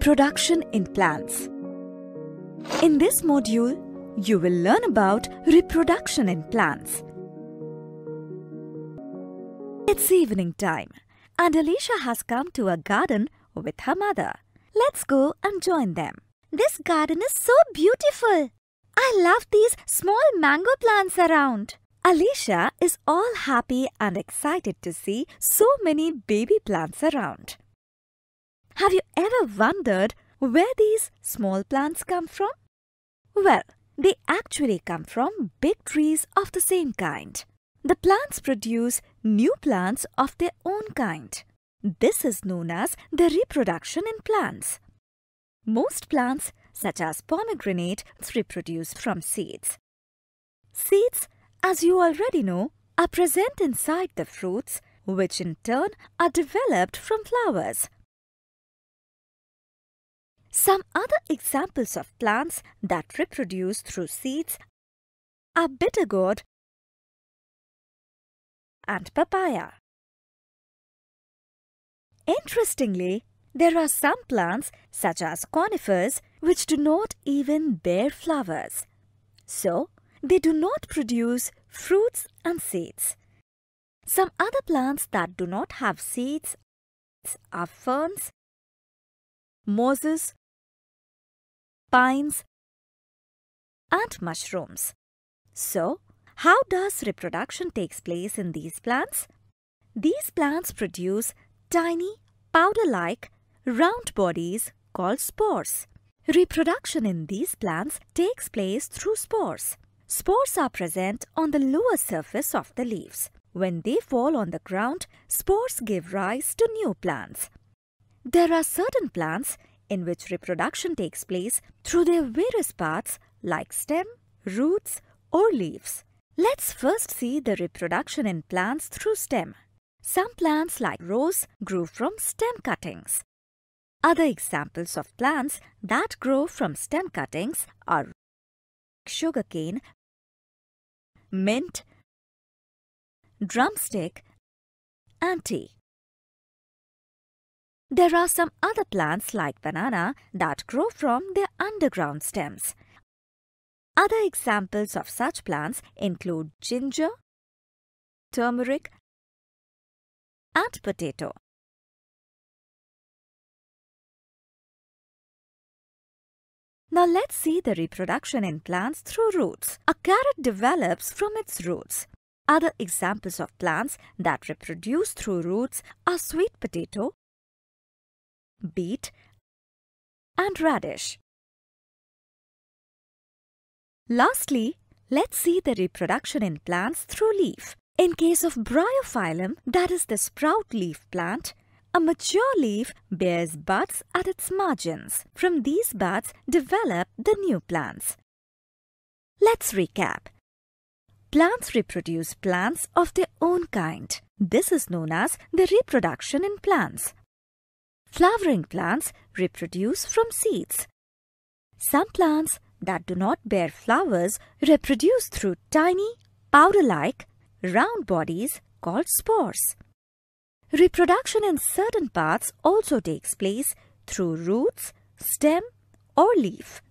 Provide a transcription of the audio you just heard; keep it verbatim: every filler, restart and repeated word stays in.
Production in plants. In this module, you will learn about reproduction in plants. It's evening time and Alicia has come to a garden with her mother. Let's go and join them. This garden is so beautiful. I love these small mango plants around. Alicia is all happy and excited to see so many baby plants around. Have you ever wondered where these small plants come from? Well, they actually come from big trees of the same kind. The plants produce new plants of their own kind. This is known as the reproduction in plants. Most plants, such as pomegranate, reproduce from seeds. Seeds, as you already know, are present inside the fruits, which in turn are developed from flowers. Some other examples of plants that reproduce through seeds are bitter gourd and papaya. Interestingly, there are some plants, such as conifers, which do not even bear flowers. So, they do not produce fruits and seeds. Some other plants that do not have seeds are ferns, mosses, pines, and mushrooms. So, how does reproduction take place in these plants? These plants produce tiny, powder-like, round bodies called spores. Reproduction in these plants takes place through spores. Spores are present on the lower surface of the leaves. When they fall on the ground, spores give rise to new plants. There are certain plants in which reproduction takes place through their various parts like stem, roots, or leaves. Let's first see the reproduction in plants through stem. Some plants like rose grew from stem cuttings. Other examples of plants that grow from stem cuttings are sugarcane, mint, drumstick, and tea. There are some other plants like banana that grow from their underground stems. Other examples of such plants include ginger, turmeric, and potato. Now let's see the reproduction in plants through roots. A carrot develops from its roots. Other examples of plants that reproduce through roots are sweet potato, beet, and radish. Lastly, let's see the reproduction in plants through leaf. In case of bryophyllum, that is the sprout leaf plant, a mature leaf bears buds at its margins. From these buds develop the new plants. Let's recap. Plants reproduce plants of their own kind. This is known as the reproduction in plants. Flowering plants reproduce from seeds. Some plants that do not bear flowers reproduce through tiny, powder-like, round bodies called spores. Reproduction in certain parts also takes place through roots, stem, or leaf.